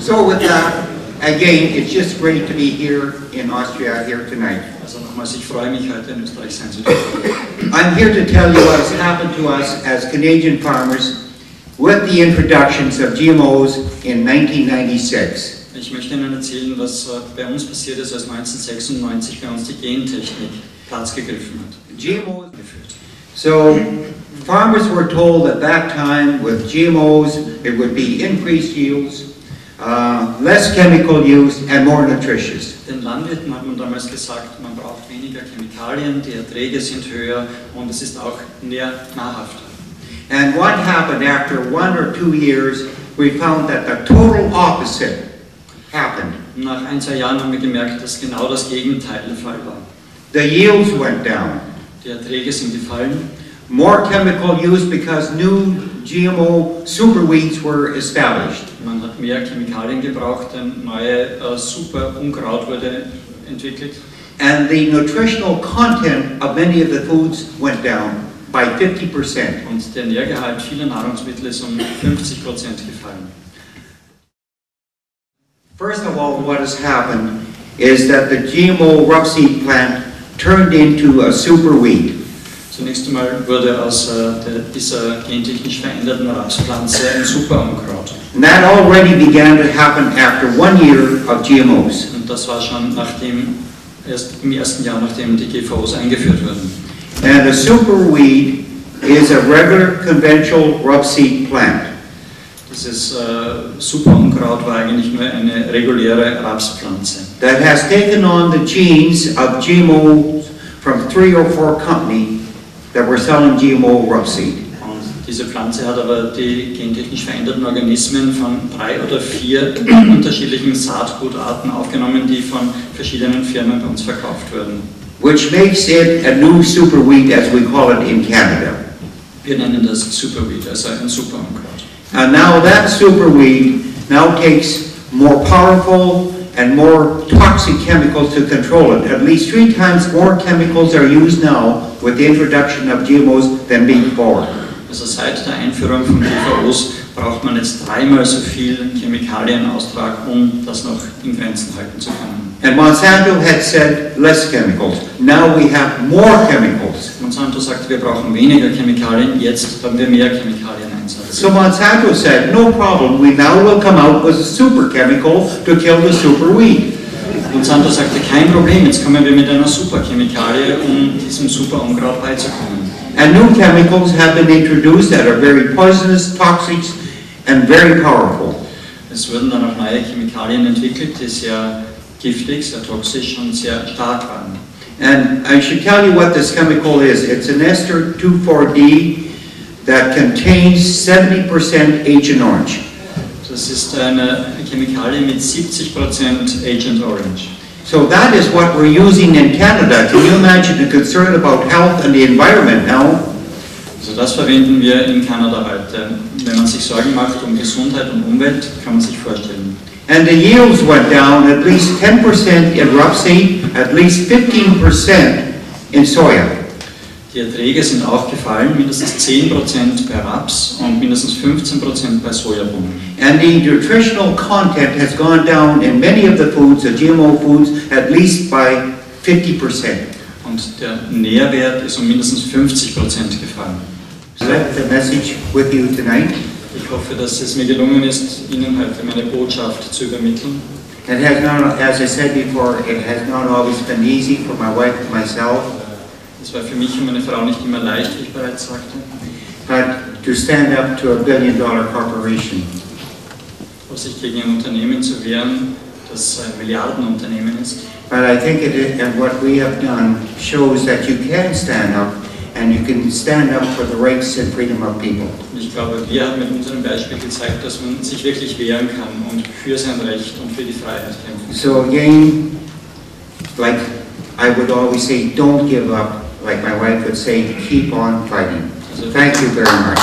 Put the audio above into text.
So with that, again, it's just great to be here in Austria, here tonight. I'm here to tell you what has happened to us as Canadian farmers with the introductions of GMOs in 1996. Ich möchte Ihnen erzählen, was bei uns passiert ist, als 1996 bei uns die Gentechnik Platz gegriffen hat. GMOs. So, farmers were told at that time with GMOs, it would be increased yields, less chemical use and more nutritious. Den Landwirten hat man damals gesagt, man braucht weniger Chemikalien, die Erträge sind höher und es ist auch mehr nahrhaft. And what happened after 1 or 2 years, we found that the total opposite happened. Nach ein, zwei Jahren haben wir gemerkt, dass genau das Gegenteil der Fall war. The yields went down. Die Erträge sind gefallen. More chemical use because new GMO superweeds were established. Man hat mehr Chemikalien gebraucht, denn neue Superunkraut wurde entwickelt. And the nutritional content of many of the foods went down by 50%. Und der Nährgehalt vieler Nahrungsmittel ist 50% gefallen. First of all, what has happened is that the GMO rapeseed plant turned into a superweed. Zunächst einmal wurde aus dieser gentechnisch veränderten Rapspflanze ein Superunkraut. And that already began to happen after 1 year of GMOs. Und das war schon im ersten Jahr, nachdem die GVOs eingeführt wurden. And a superweed is a regular conventional rapeseed plant. Dieses Superunkraut war eigentlich nur eine reguläre Rapspflanze. That has taken on the genes of GMOs from 3 or 4 companies that were selling GMO rapeseed. Und diese Pflanze hat aber die gentechnisch veränderten Organismen von 3 oder 4 unterschiedlichen Saatgutarten aufgenommen, die von verschiedenen Firmen bei uns verkauft wurden. Which makes it a new superweed, as we call it in Canada. Wir nennen das Superweed, also ein Superunkraut. And now that superweed now takes more powerful and more toxic chemicals to control it. At least 3 times more chemicals are used now with the introduction of GMOs than before. Also seit der Einführung von GVOs braucht man jetzt 3-mal so viel Chemikalien-Austrag, das noch in Grenzen halten zu können. And Monsanto had said less chemicals. Now we have more chemicals. Monsanto sagt, wir brauchen weniger Chemikalien, jetzt haben wir mehr Chemikalien. So Monsanto said, no problem, we now will come out with a super chemical to kill the super weed. Monsanto sagte, kein Problem, jetzt kommen wir mit einer Superchemikalie, diesem Superunkraut beizukommen. And new chemicals have been introduced that are very poisonous, toxic and very powerful. Es wurden dann auch neue Chemikalien entwickelt, die sehr giftig, sehr toxisch und sehr stark waren. And I should tell you what this chemical is. It's an ester 2,4-D. That contains 70% Agent Orange. Das ist eine Chemikalie mit 70% Agent Orange. So that is what we're using in Canada. Can you imagine the concern about health and the environment now? Also das verwenden wir in Kanada heute. Wenn man sich Sorgen macht Gesundheit und Umwelt, kann man sich vorstellen. And the yields went down at least 10% in rapeseed, at least 15% in soya. Die Erträge sind auch gefallen, mindestens 10% bei Raps und mindestens 15% bei Sojabohnen. And the nutritional content has gone down in many of the foods, the GMO foods, at least by 50%. Und der Nährwert ist mindestens 50% gefallen. So that's the message with you tonight. Ich hoffe, dass es mir gelungen ist, Ihnen heute meine Botschaft zu übermitteln. It has not, as I said before, it has not always been easy for my wife and myself. Es war für mich und meine Frau nicht immer leicht, wie ich bereits sagte. But to stand up to a billion-dollar corporation. Sich gegen ein Unternehmen zu wehren, das ein Milliardenunternehmen ist. But I think what we have done shows that you can stand up and you can stand up for the rights and freedom of people. Ich glaube, wir haben mit unserem Beispiel gezeigt, dass man sich wirklich wehren kann und für sein Recht und für die Freiheit kämpfen. So again, like I would always say, don't give up. Like my wife would say, keep on fighting. Thank you very much.